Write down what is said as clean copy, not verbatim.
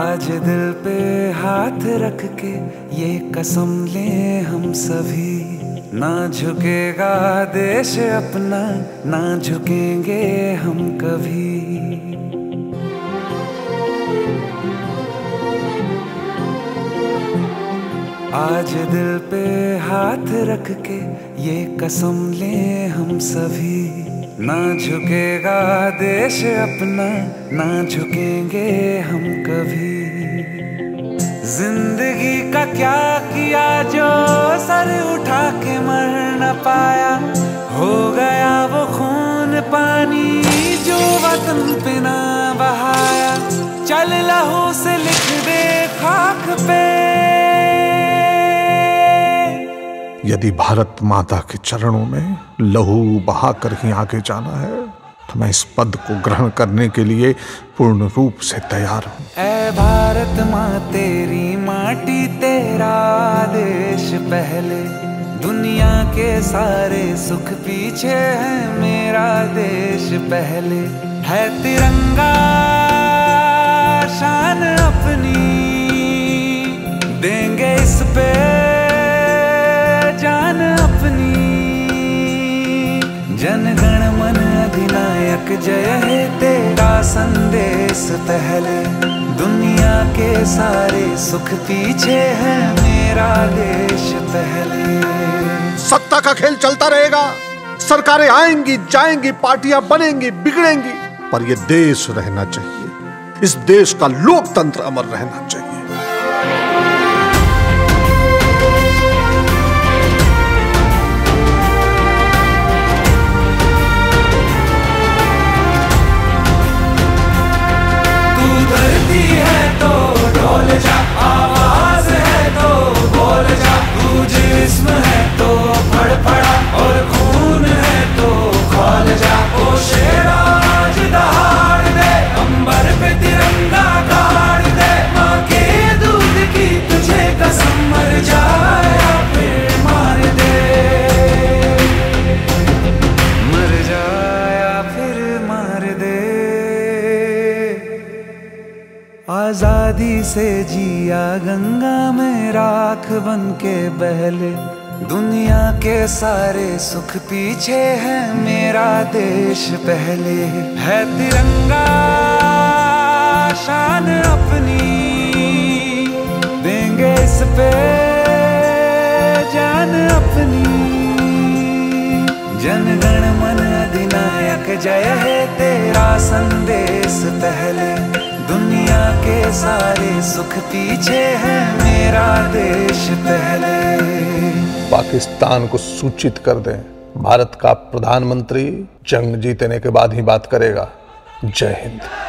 आज दिल पे हाथ रख के ये कसम लें हम सभी, ना झुकेगा देश अपना, ना झुकेंगे हम कभी। आज दिल पे हाथ रख के ये कसम लें हम सभी, ना झुकेगा देश अपना, ना झुकेंगे हम कभी। जिंदगी का क्या किया जो सर उठा के मर न पाया, हो गया वो खून पानी जो वतन पे ना बहाया। चल लहू से लिख दे खाक पे, यदि भारत माता के चरणों में लहू बहाकर ही आगे जाना है तो मैं इस पद को ग्रहण करने के लिए पूर्ण रूप से तैयार हूँ। ऐ भारत माँ तेरी माटी तेरा देश पहले, दुनिया के सारे सुख पीछे है मेरा देश पहले। है तिरंगा शान अपनी, देंगे इस पे जनगण मन अधिनायक। जय है तेरा संदेश पहले, दुनिया के सारे सुख पीछे है मेरा देश पहले। सत्ता का खेल चलता रहेगा, सरकारें आएंगी जाएंगी, पार्टियां बनेंगी बिगड़ेंगी, पर यह देश रहना चाहिए। इस देश का लोकतंत्र अमर रहना चाहिए। आजादी से जिया गंगा में राख बन के बहले, दुनिया के सारे सुख पीछे है मेरा देश पहले। है तिरंगा शान अपनी, देंगे इस पे जान अपनी। जनगण मन अधिनायक, जय है तेरा संदेश पहले, दुनिया के सारे सुख पीछे है मेरा देश पहले। पाकिस्तान को सूचित कर दें, भारत का प्रधानमंत्री जंग जीतने के बाद ही बात करेगा। जय हिंद।